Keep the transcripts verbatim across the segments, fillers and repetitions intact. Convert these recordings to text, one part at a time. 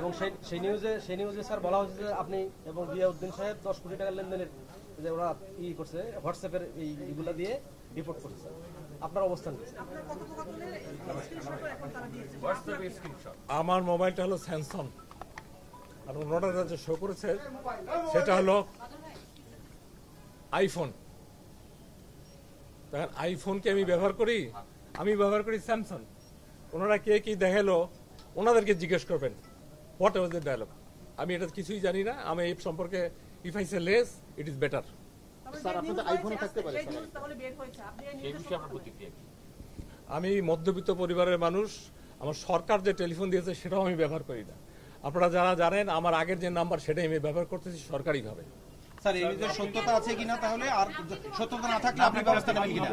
এবং সেই নিউজে সেই নিউজে স্যার বলা হয়েছে যে আপনি এবং জিয়াউদ্দিন সাহেব দশ কোটি টাকার লেনদেনের যে ওরা ই করছে হোয়াটসঅ্যাপের এইগুলা দিয়ে রিপোর্ট করছে স্যার। আপনার অবস্থান কি? আমার মোবাইলটা হলো স্যামসাং, আর ওনারা যে শো করেছে সেটা হলো আইফোন। তখন আইফোনকে আমি ব্যবহার করি, আমি ব্যবহার করি স্যামসাং। ওনারা কে কি দেখালো ওনাদেরকে জিজ্ঞেস করবেন হোয়াট ওয়াজ দ্য ডায়ালগ। আমি এটা কিছুই জানি না। আমি এই সম্পর্কে if I say less it is better. আমি মধ্যবিত্ত পরিবারের মানুষ, আমার সরকার যে টেলিফোন দিয়েছে সেটাও আমি ব্যবহার করি না। আপনারা যারা জানেন আমার আগের যে নাম্বার সেটাই আমি ব্যবহার করতেছি সরকারিভাবে। স্যার এই যে সত্যতা আছে কিনা, তাহলে আর সত্যতা না থাকলে আপনি ব্যবস্থা নেবেন কিনা?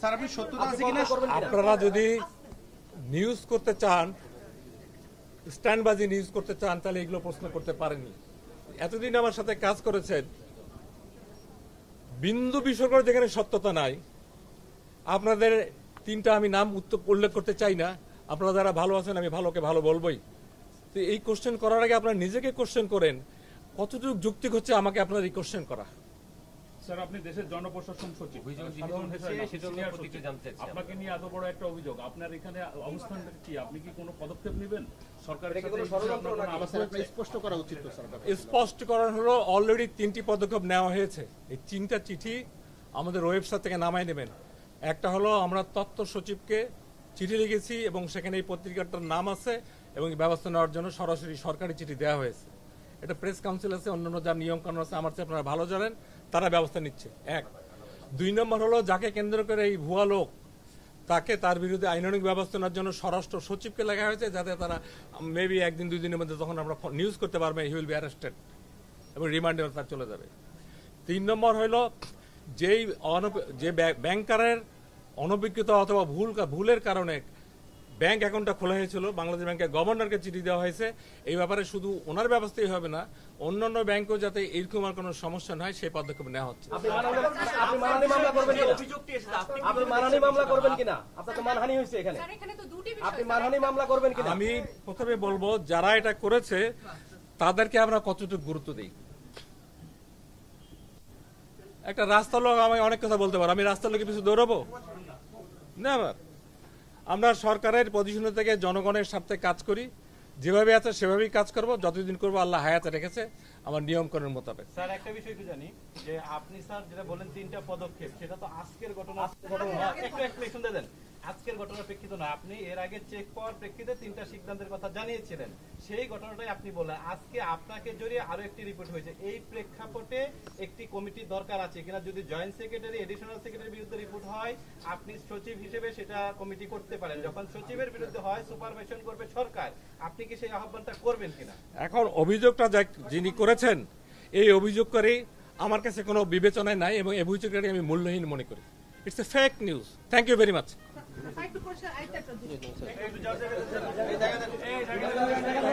স্যার আপনি সত্যতা আছে কিনা, আপনারা যদি নিউজ করতে চান, স্ট্যান্ডবাজি নিউজ করতে চান, তাহলে এগুলো প্রশ্ন করতে পারেনি। এতদিন আমার সাথে কাজ করেছেন, বিন্দু বিষয় করে যেখানে সত্যতা নাই। আপনাদের তিনটা আমি নাম উল্লেখ করতে চাই না, আপনারা যারা ভালো আছেন আমি ভালোকে ভালো বলবই। তো এই কোশ্চেন করার আগে আপনারা নিজেকে কোশ্চেন করেন কতটুকু যুক্তি হচ্ছে আমাকে আপনার এই কোশ্চেন করা। স্যার আপনি দেশের জনপ্রশাসন সচিব, আপনাকে নিয়ে এত বড় একটা অভিযোগ, আপনার এখানে অবস্থান কি? আপনি কি কোনো পদক্ষেপ নেবেন? সরকারের স্পষ্ট করা উচিত। স্পষ্ট করার হলো অলরেডি তিনটি পদক্ষেপ নেওয়া হয়েছে। এই তিনটা চিঠি আমাদের ওয়েবসাইট থেকে নামায় নেবেন। একটা হলো আমরা তথ্য সচিবকে চিঠি লিখেছি এবং সেখানে এই পত্রিকাটার নাম আছে এবং ব্যবস্থা নেওয়ার জন্য সরাসরি সরকারি চিঠি দেওয়া হয়েছে। এটা প্রেস কাউন্সিল আছে, অন্যান্য যা নিয়মকানুন আছে আমার চেয়ে আপনারা ভালো জানেন, তারা ব্যবস্থা নিচ্ছে। এক দুই নম্বর হলো যাকে কেন্দ্র করে এই ভুয়া লোক, তাকে তার বিরুদ্ধে আইনানুগ ব্যবস্থা নেওয়ার জন্য স্বরাষ্ট্র সচিবকে লেখা হয়েছে, যাতে তারা মেবি একদিন দুই দিনের মধ্যে যখন আমরা নিউজ করতে পারবে হি উইল বি অ্যারেস্টেড এবং রিমান্ডে তার চলে যাবে। তিন নম্বর হলো যেই যে ব্যাংকারের অনভিজ্ঞতা অথবা ভুল ভুলের কারণে ব্যাংক অ্যাকাউন্টটা খোলা হয়েছিল, বাংলাদেশ ব্যাংকের গভর্নরকে চিঠি দেওয়া হয়েছে এই ব্যাপারে। শুধু ওনার ব্যবস্থাই হবে না, অন্যান্য ব্যাংকও যাতে এরকম আর কোনো সমস্যা না হয় সেই পদক্ষেপ নেওয়া হচ্ছে। আমি প্রথমে বলবো যারা এটা করেছে তাদেরকে আমরা কতটুকু গুরুত্ব দিই। একটা রাস্তার লোক, আমি অনেক কথা বলতে পারবো, আমি রাস্তার লোকের পিছু দৌড়াবো না। আমার আমরা সরকারের পজিশন থেকে জনগণের স্বার্থে কাজ করি, যেভাবে আছে সেভাবেই কাজ করব, যতদিন করব আল্লাহ হায়াতে রেখেছে আমার নিয়মকানুন মোতাবেক। স্যার একটা বিষয় কি জানি, যে আপনি স্যার যেটা বলেন তিনটা পদক্ষেপ, সেটা তো আজকের ঘটনা, একটু এক্সপ্লেনেশন দেন। আজকের ঘটনার প্রেক্ষিত না, আপনি এর আগে চেক পাওয়ার প্রেক্ষিতে তিনটা সিদ্ধান্তের কথা জানিয়েছিলেন, সেই ঘটনাটাই আপনি বললেন। আজকে আপনাকে জড়িয়ে আরো একটি রিপোর্ট হয়েছে, এই প্রেক্ষাপটে একটি কমিটির দরকার আছে কিনা? যদি জয়েন্ট সেক্রেটারি এডিশনাল সেক্রেটারির বিরুদ্ধে রিপোর্ট হয় আপনি সচিব হিসেবে সেটা কমিটি করতে পারেন, যখন সচিবের বিরুদ্ধে হয় সুপারভাইশন করবে সরকার, আপনি কি সেই আহ্বানটা করবেন কিনা? এখন অভিযোগটা যিনি করেছেন এই অভিযোগকারী আমার কাছে কোনো বিবেচনায় নাই এবং এই অভিযোগকারী আমি মূল্যহীন মনে করি। It's a fake news. Thank you very much. I have to question. I have to question.